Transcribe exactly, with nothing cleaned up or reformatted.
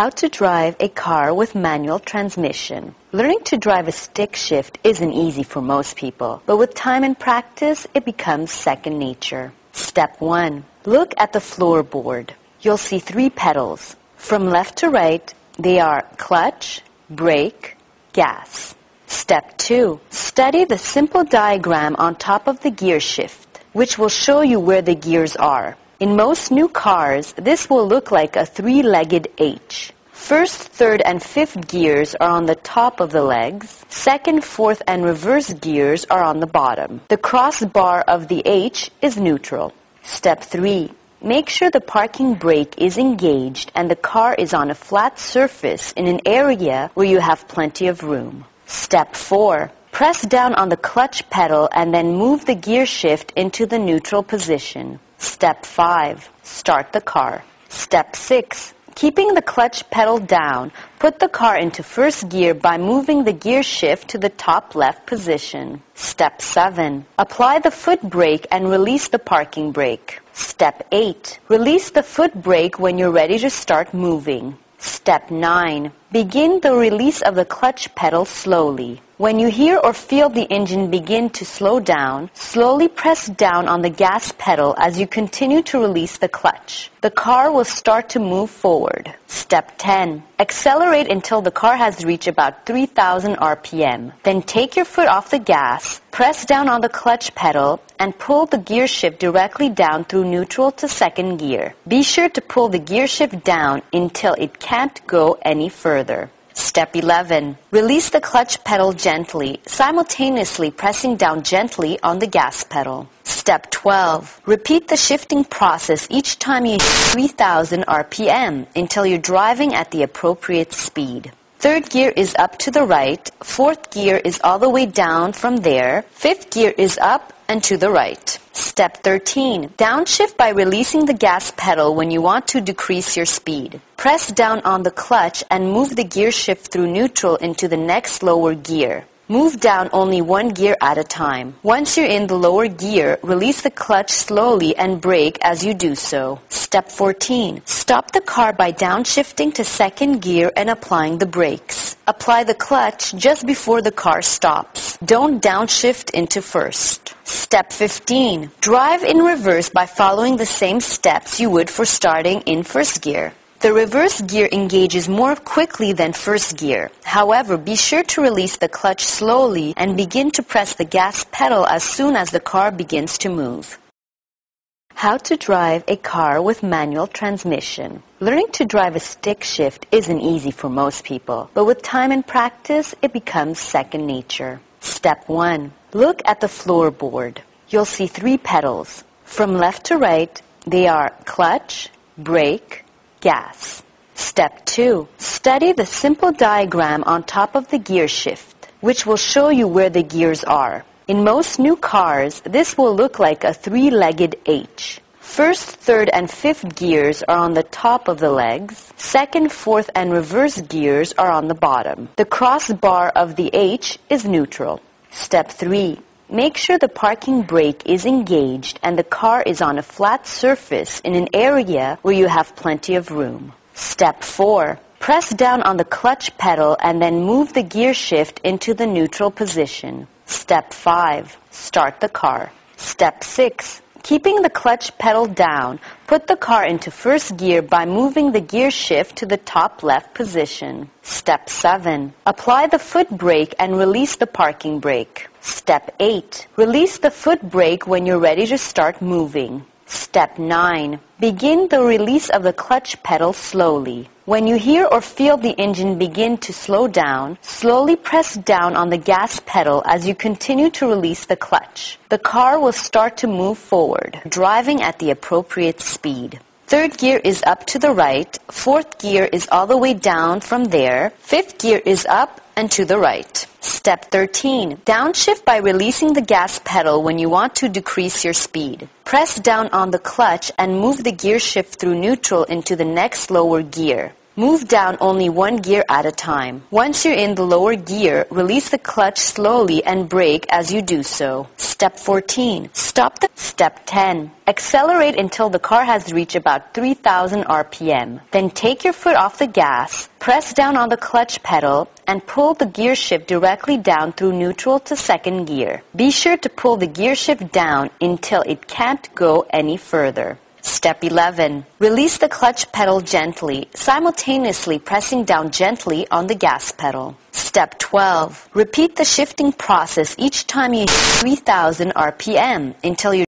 How to drive a car with manual transmission. Learning to drive a stick shift isn't easy for most people, but with time and practice, it becomes second nature. Step one. Look at the floorboard. You'll see three pedals. From left to right, they are clutch, brake, gas. Step two. Study the simple diagram on top of the gear shift, which will show you where the gears are. In most new cars, this will look like a three-legged H. First, third, and fifth gears are on the top of the legs. Second, fourth, and reverse gears are on the bottom. The crossbar of the H is neutral. Step three. Make sure the parking brake is engaged and the car is on a flat surface in an area where you have plenty of room. Step four. Press down on the clutch pedal and then move the gear shift into the neutral position. Step five. Start the car. Step six. Keeping the clutch pedal down, put the car into first gear by moving the gear shift to the top left position. Step seven. Apply the foot brake and release the parking brake. Step eight. Release the foot brake when you're ready to start moving. Step nine. Begin the release of the clutch pedal slowly. When you hear or feel the engine begin to slow down, slowly press down on the gas pedal as you continue to release the clutch. The car will start to move forward. Step ten. Accelerate until the car has reached about three thousand R P M. Then take your foot off the gas, press down on the clutch pedal, and pull the gear shift directly down through neutral to second gear. Be sure to pull the gear shift down until it can't go any further. Step eleven. Release the clutch pedal gently, simultaneously pressing down gently on the gas pedal. Step twelve. Repeat the shifting process each time you hit three thousand R P M until you're driving at the appropriate speed. Third gear is up to the right, fourth gear is all the way down from there, fifth gear is up and to the right. Step thirteen. Downshift by releasing the gas pedal when you want to decrease your speed. Press down on the clutch and move the gear shift through neutral into the next lower gear. Move down only one gear at a time. Once you're in the lower gear, release the clutch slowly and brake as you do so. Step fourteen. Stop the car by downshifting to second gear and applying the brakes. Apply the clutch just before the car stops. Don't downshift into first. Step fifteen. Drive in reverse by following the same steps you would for starting in first gear. The reverse gear engages more quickly than first gear. However, be sure to release the clutch slowly and begin to press the gas pedal as soon as the car begins to move. How to drive a car with manual transmission. Learning to drive a stick shift isn't easy for most people, but with time and practice, it becomes second nature. Step one. Look at the floorboard. You'll see three pedals. From left to right, they are clutch, brake, gas. Step two. Study the simple diagram on top of the gear shift, which will show you where the gears are. In most new cars, this will look like a three-legged H. First, third, and fifth gears are on the top of the legs. Second, fourth, and reverse gears are on the bottom. The crossbar of the H is neutral. Step three. Make sure the parking brake is engaged and the car is on a flat surface in an area where you have plenty of room. Step four. Press down on the clutch pedal and then move the gear shift into the neutral position. Step five. Start the car. Step six. Keeping the clutch pedal down, put the car into first gear by moving the gear shift to the top left position. Step seven. Apply the foot brake and release the parking brake. Step eight. Release the foot brake when you're ready to start moving. Step nine. Begin the release of the clutch pedal slowly. When you hear or feel the engine begin to slow down, slowly press down on the gas pedal as you continue to release the clutch. The car will start to move forward, driving at the appropriate speed. Third gear is up to the right, fourth gear is all the way down from there, fifth gear is up and to the right. Step thirteen. Downshift by releasing the gas pedal when you want to decrease your speed. Press down on the clutch and move the gear shift through neutral into the next lower gear. Move down only one gear at a time. Once you're in the lower gear, release the clutch slowly and brake as you do so. Step fourteen. Stop the... Step ten. Accelerate until the car has reached about three thousand R P M. Then take your foot off the gas, press down on the clutch pedal, and pull the gear shift directly down through neutral to second gear. Be sure to pull the gear shift down until it can't go any further. Step eleven. Release the clutch pedal gently, simultaneously pressing down gently on the gas pedal. Step twelve. Repeat the shifting process each time you hit three thousand R P M until you